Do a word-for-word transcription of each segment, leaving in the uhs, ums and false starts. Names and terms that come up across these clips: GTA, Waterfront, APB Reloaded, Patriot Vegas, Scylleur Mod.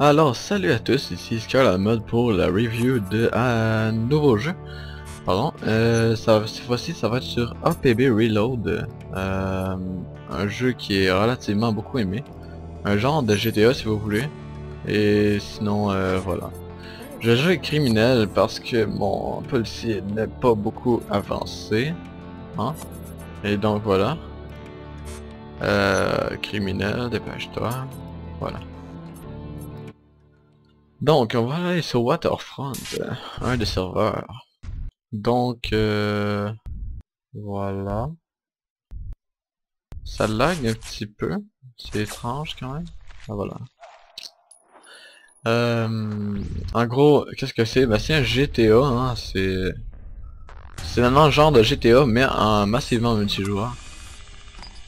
Alors salut à tous, ici Scylleur Mod pour la review de un nouveau jeu. Pardon, euh, ça, cette fois-ci ça va être sur A P B Reload, euh, un jeu qui est relativement beaucoup aimé, un genre de G T A si vous voulez, et sinon euh, voilà. Je joue criminel parce que mon policier n'est pas beaucoup avancé, hein, et donc voilà. Euh, criminel, dépêche-toi, voilà. Donc on va aller sur Waterfront, un des serveurs. Donc euh, voilà. Ça lag un petit peu, c'est étrange quand même. Ah, voilà. Euh, en gros, qu'est-ce que c'est? Bah c'est un G T A, hein, c'est c'est maintenant le genre de G T A mais en massivement multijoueur.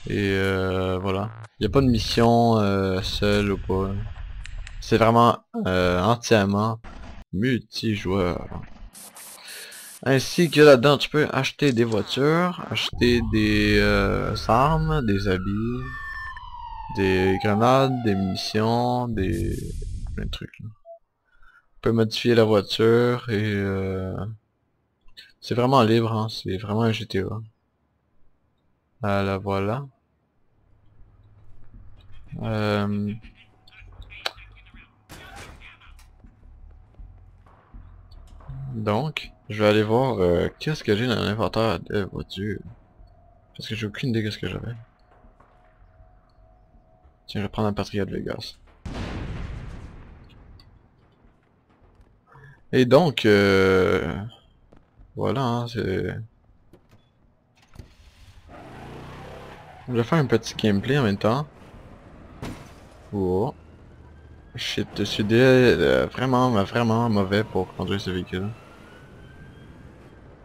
Et euh, voilà, il n'y a pas de mission euh, seule ou pas. C'est vraiment euh, entièrement multijoueur. Ainsi que là-dedans, tu peux acheter des voitures, acheter des euh, armes, des habits, des grenades, des munitions, des plein de trucs. Là. Tu peux modifier la voiture et euh... c'est vraiment libre, hein. C'est vraiment un G T A. Ah la voilà. Euh... Donc, je vais aller voir euh, qu'est-ce que j'ai dans l'inventaire de voiture. Parce que j'ai aucune idée de ce que j'avais. Tiens, je vais prendre un Patriot Vegas. Et donc, euh... voilà, hein, c'est... Je vais faire un petit gameplay en même temps. Oh. Shit, je suis euh, vraiment, vraiment mauvais pour conduire ce véhicule.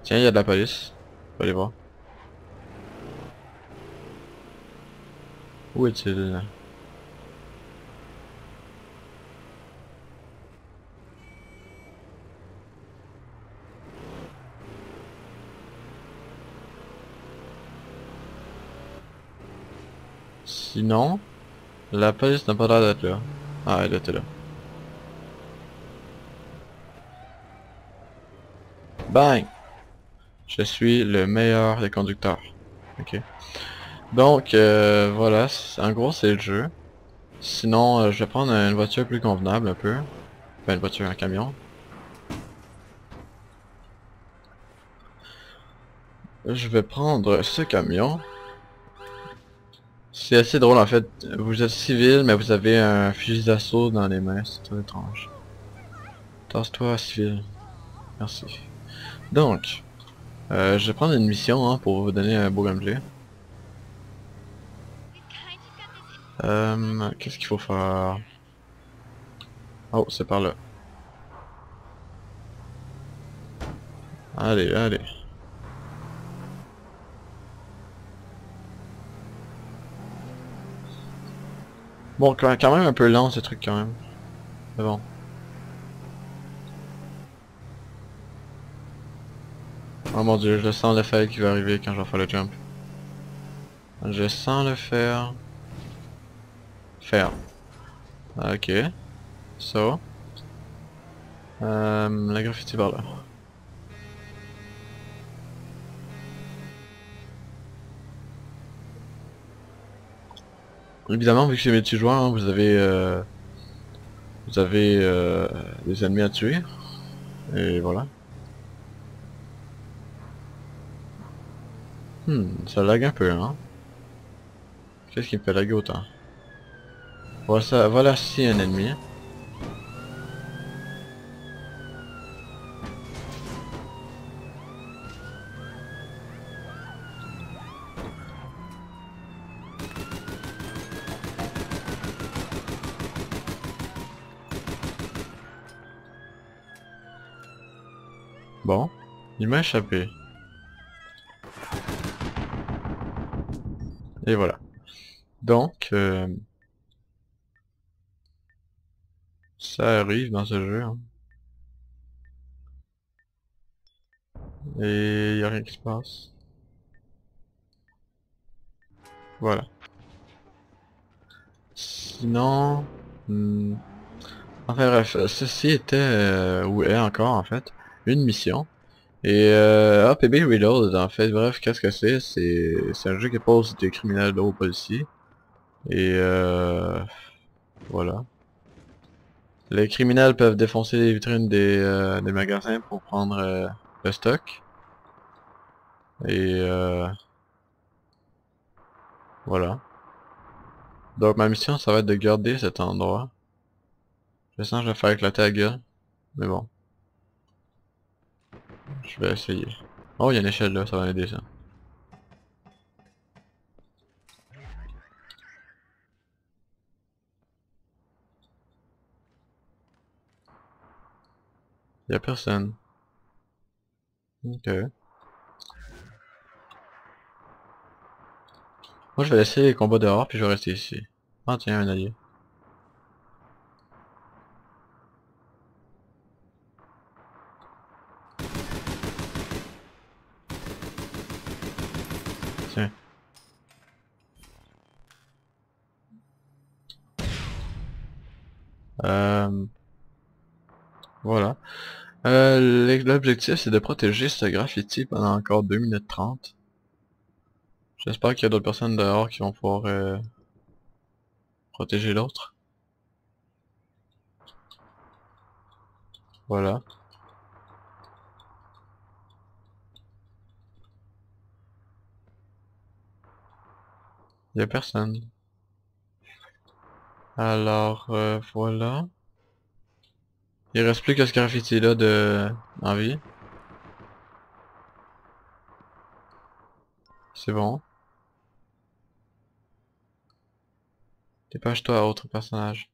Tiens, il y a de la police. On va aller voir. Où est-il? Sinon, la police n'a pas l'air d'être là. Ah, elle était là. Bang! Je suis le meilleur des conducteurs. Ok. Donc, euh, voilà. En gros, c'est le jeu. Sinon, euh, je vais prendre une voiture plus convenable un peu. Enfin, une voiture, un camion. Je vais prendre ce camion. C'est assez drôle en fait, vous êtes civil mais vous avez un fusil d'assaut dans les mains, c'est très étrange. Tasse-toi civil. Merci. Donc, euh, je vais prendre une mission hein, pour vous donner un beau gameplay. Euh, Qu'est-ce qu'il faut faire? Oh, c'est par là. Allez, allez. Bon, quand même un peu lent ce truc quand même. Mais bon. Oh mon dieu, je sens le fail qui va arriver quand je vais faire le jump. Je sens le faire. Faire. Ok. So. Euh, la graffiti par là. Évidemment, vu que c'est multijoueur, hein, vous avez, euh, vous avez euh, des ennemis à tuer, et voilà. Hmm, ça lag un peu, hein. Qu'est-ce qui me fait laguer autant? Voilà, ça, voilà si un ennemi. Bon, il m'a échappé. Et voilà. Donc, euh, ça arrive dans ce jeu. Hein. Et il n'y a rien qui se passe. Voilà. Sinon... Hmm, Enfin bref, ceci était, euh, ou est encore en fait, une mission. Et euh, A P B Reloaded en fait, bref, qu'est-ce que c'est? C'est un jeu qui pose des criminels aux policiers. Et euh, voilà. Les criminels peuvent défoncer les vitrines des, euh, des magasins pour prendre euh, le stock. Et euh, voilà. Donc ma mission, ça va être de garder cet endroit. Je sens que je vais faire éclater la gueule. Mais bon. Je vais essayer. Oh, il y a une échelle là, ça va m'aider ça. Y'a personne. Ok. Moi je vais laisser les combats dehors puis je vais rester ici. Ah tiens, un allié. Tiens. Euh... Voilà. Euh, l'objectif c'est de protéger ce graffiti pendant encore deux minutes trente. J'espère qu'il y a d'autres personnes dehors qui vont pouvoir euh, protéger l'autre. Voilà. Il n'y a personne. Alors euh, voilà. Il reste plus que ce graffiti là de... en vie. C'est bon. Dépêche-toi à autre personnage.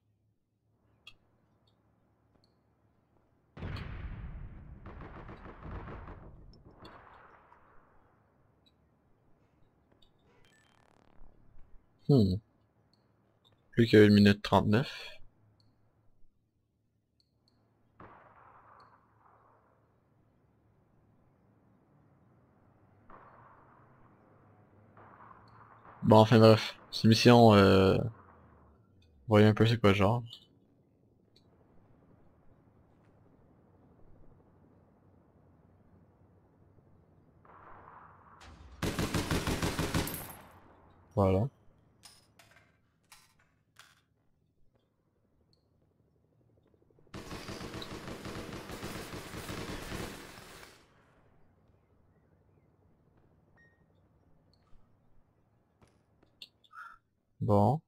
Hmm. Plus qu'à une minute trente-neuf. Bon, enfin bref, cette mission, euh... voyez un peu c'est quoi le genre. Voilà. Bon.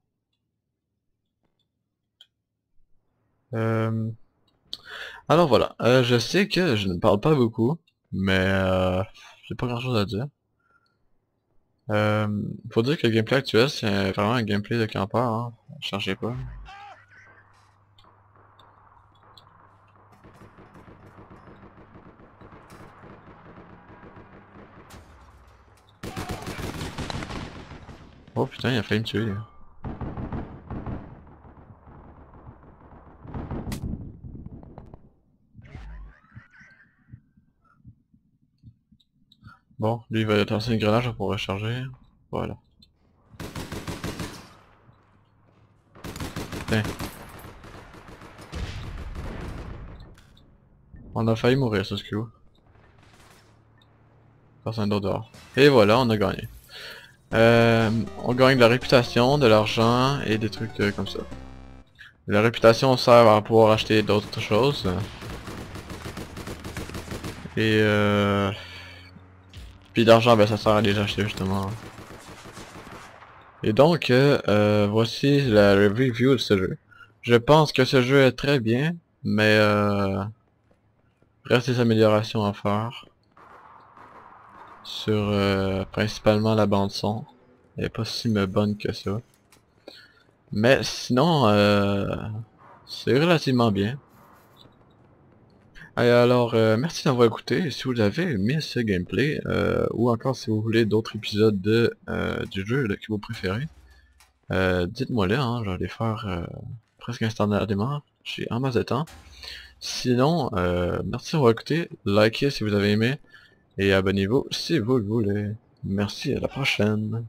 Euh... Alors voilà, euh, je sais que je ne parle pas beaucoup, mais euh, j'ai pas grand chose à dire. Euh, faut dire que le gameplay actuel c'est vraiment un gameplay de campeur, hein. Cherchez pas. Oh putain, il a failli me tuer. Bon, lui il va lancer une grenade pour recharger. Voilà. Putain. On a failli mourir sur ce coup. Personne d'autre dehors. Et voilà, on a gagné. Euh, on gagne de la réputation, de l'argent et des trucs euh, comme ça. La réputation sert à pouvoir acheter d'autres choses. Et euh... puis d'argent, ben ça sert à les acheter justement. Et donc, euh, euh, voici la review de ce jeu. Je pense que ce jeu est très bien, mais euh... reste des améliorations à faire. Sur euh, principalement la bande son. Elle est pas si bonne que ça. Mais sinon, euh, c'est relativement bien. Et alors, euh, merci d'avoir écouté. Si vous avez aimé ce gameplay, euh, ou encore si vous voulez d'autres épisodes de, euh, du jeu là, que vous préférez, euh, dites-moi là, hein, je vais les faire euh, presque instantanément. J'ai en masse de temps. Sinon, euh, merci d'avoir écouté. Likez si vous avez aimé. Et abonnez-vous si vous le voulez. Merci, à la prochaine.